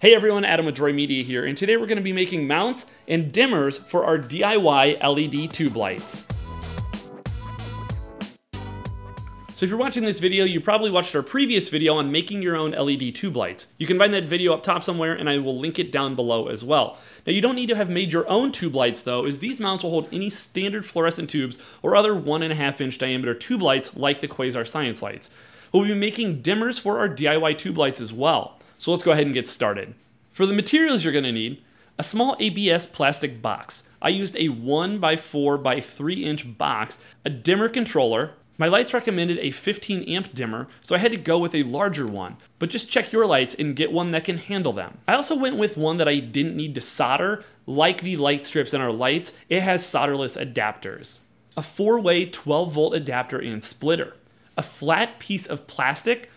Hey everyone, Adam with Droi Media here, and today we're going to be making mounts and dimmers for our DIY LED tube lights. So if you're watching this video, you probably watched our previous video on making your own LED tube lights. You can find that video up top somewhere, and I will link it down below as well. Now, you don't need to have made your own tube lights, though, as these mounts will hold any standard fluorescent tubes or other 1.5-inch diameter tube lights like the Quasar Science lights. We'll be making dimmers for our DIY tube lights as well. So let's go ahead and get started. For the materials you're gonna need, a small ABS plastic box. I used a 1x4x3-inch box, a dimmer controller. My lights recommended a 15-amp dimmer, so I had to go with a larger one, but just check your lights and get one that can handle them. I also went with one that I didn't need to solder. Like the light strips in our lights, it has solderless adapters. A 4-way 12-volt adapter and splitter. A flat piece of plastic.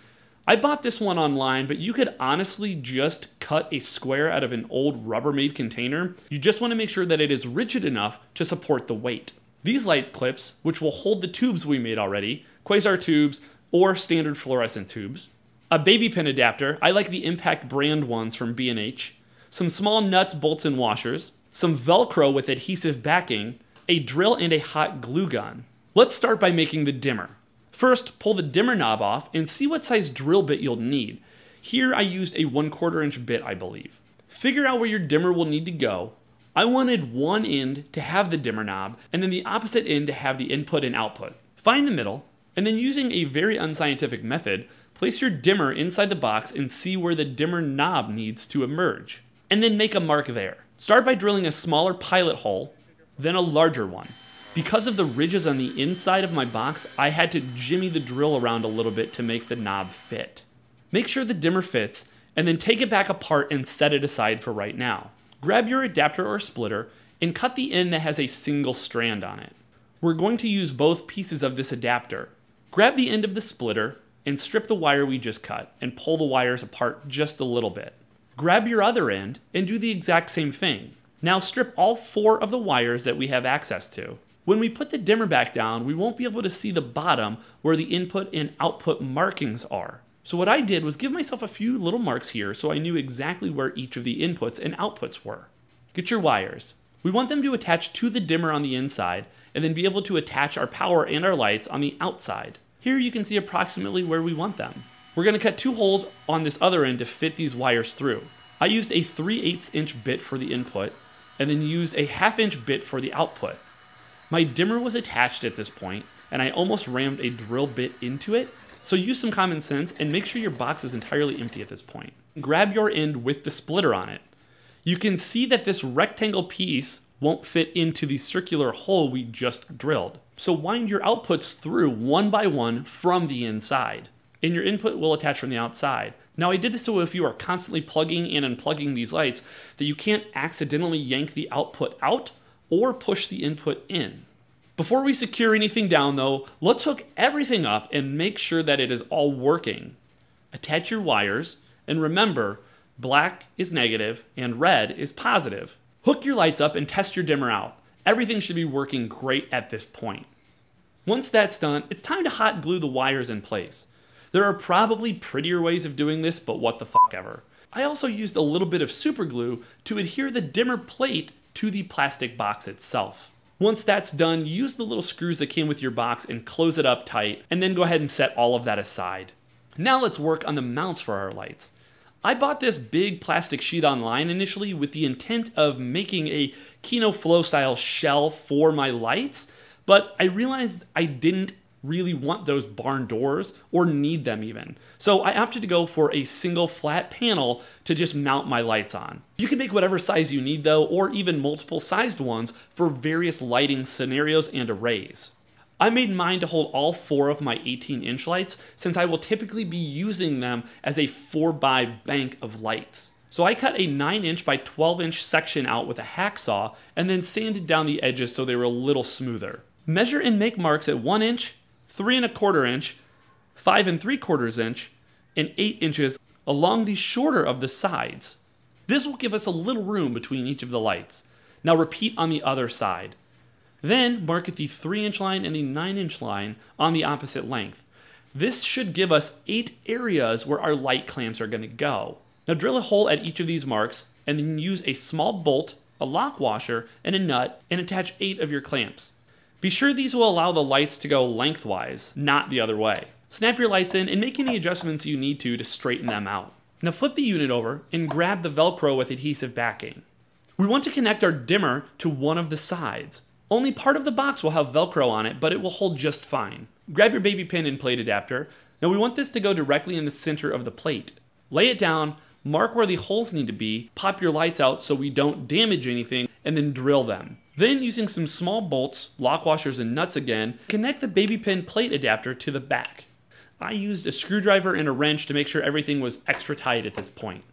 I bought this one online, but you could honestly just cut a square out of an old Rubbermaid container. You just want to make sure that it is rigid enough to support the weight. These light clips, which will hold the tubes we made already, Quasar tubes or standard fluorescent tubes. A baby pin adapter. I like the Impact brand ones from B&H. Some small nuts, bolts, and washers. Some Velcro with adhesive backing. A drill and a hot glue gun. Let's start by making the dimmer. First, pull the dimmer knob off and see what size drill bit you'll need. Here I used a 1/4-inch bit, I believe. Figure out where your dimmer will need to go. I wanted one end to have the dimmer knob and then the opposite end to have the input and output. Find the middle, and then using a very unscientific method, place your dimmer inside the box and see where the dimmer knob needs to emerge. And then make a mark there. Start by drilling a smaller pilot hole, then a larger one. Because of the ridges on the inside of my box, I had to jimmy the drill around a little bit to make the knob fit. Make sure the dimmer fits, and then take it back apart and set it aside for right now. Grab your adapter or splitter and cut the end that has a single strand on it. We're going to use both pieces of this adapter. Grab the end of the splitter and strip the wire we just cut and pull the wires apart just a little bit. Grab your other end and do the exact same thing. Now strip all 4 of the wires that we have access to. When we put the dimmer back down, we won't be able to see the bottom where the input and output markings are. So what I did was give myself a few little marks here so I knew exactly where each of the inputs and outputs were. Get your wires. We want them to attach to the dimmer on the inside and then be able to attach our power and our lights on the outside. Here you can see approximately where we want them. We're going to cut 2 holes on this other end to fit these wires through. I used a 3/8-inch bit for the input and then used a 1/2-inch bit for the output. My dimmer was attached at this point, and I almost rammed a drill bit into it, so use some common sense and make sure your box is entirely empty at this point. Grab your end with the splitter on it. You can see that this rectangle piece won't fit into the circular hole we just drilled. So wind your outputs through one by one from the inside, and your input will attach from the outside. Now I did this so if you are constantly plugging and unplugging these lights, that you can't accidentally yank the output out or push the input in. Before we secure anything down though, let's hook everything up and make sure that it is all working. Attach your wires, and remember, black is negative and red is positive. Hook your lights up and test your dimmer out. Everything should be working great at this point. Once that's done, it's time to hot glue the wires in place. There are probably prettier ways of doing this, but what the fuck ever. I also used a little bit of super glue to adhere the dimmer plate to the plastic box itself. Once that's done, use the little screws that came with your box and close it up tight, and then go ahead and set all of that aside. Now let's work on the mounts for our lights. I bought this big plastic sheet online initially with the intent of making a Kino Flo style shell for my lights, but I realized I didn't really want those barn doors or need them even. So I opted to go for a single flat panel to just mount my lights on. You can make whatever size you need though, or even multiple sized ones for various lighting scenarios and arrays. I made mine to hold all 4 of my 18-inch lights since I will typically be using them as a 4-by bank of lights. So I cut a 9-inch by 12-inch section out with a hacksaw and then sanded down the edges so they were a little smoother. Measure and make marks at 1 inch, 3 1/4 inch, 5 3/4 inch, and 8 inches along the shorter of the sides. This will give us a little room between each of the lights. Now repeat on the other side. Then mark at the 3-inch line and the 9-inch line on the opposite length. This should give us 8 areas where our light clamps are going to go. Now drill a hole at each of these marks and then use a small bolt, a lock washer, and a nut and attach 8 of your clamps. Be sure these will allow the lights to go lengthwise, not the other way. Snap your lights in and make any adjustments you need to straighten them out. Now flip the unit over and grab the Velcro with adhesive backing. We want to connect our dimmer to one of the sides. Only part of the box will have Velcro on it, but it will hold just fine. Grab your baby pin and plate adapter. Now we want this to go directly in the center of the plate. Lay it down, mark where the holes need to be, pop your lights out so we don't damage anything, and then drill them. Then, using some small bolts, lock washers, and nuts again, connect the baby pin plate adapter to the back. I used a screwdriver and a wrench to make sure everything was extra tight at this point.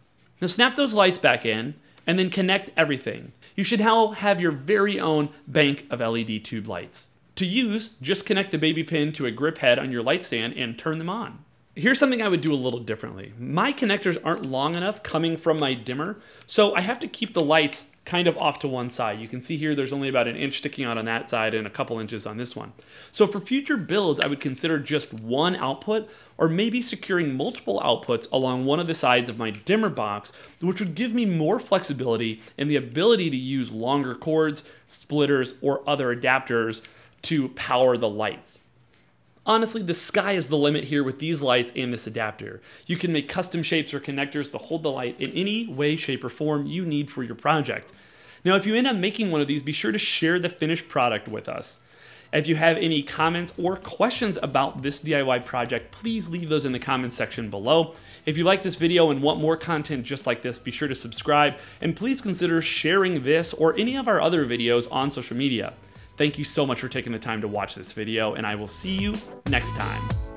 Now snap those lights back in, and then connect everything. You should now have your very own bank of LED tube lights. To use, just connect the baby pin to a grip head on your light stand and turn them on. Here's something I would do a little differently. My connectors aren't long enough coming from my dimmer, so I have to keep the lights kind of off to one side. You can see here there's only about 1 inch sticking out on that side and a couple inches on this one. So for future builds, I would consider just one output or maybe securing multiple outputs along one of the sides of my dimmer box, which would give me more flexibility and the ability to use longer cords, splitters, or other adapters to power the lights. Honestly, the sky is the limit here with these lights and this adapter. You can make custom shapes or connectors to hold the light in any way, shape, or form you need for your project. Now, if you end up making one of these, be sure to share the finished product with us. If you have any comments or questions about this DIY project, please leave those in the comments section below. If you like this video and want more content just like this, be sure to subscribe, and please consider sharing this or any of our other videos on social media. Thank you so much for taking the time to watch this video, and I will see you next time.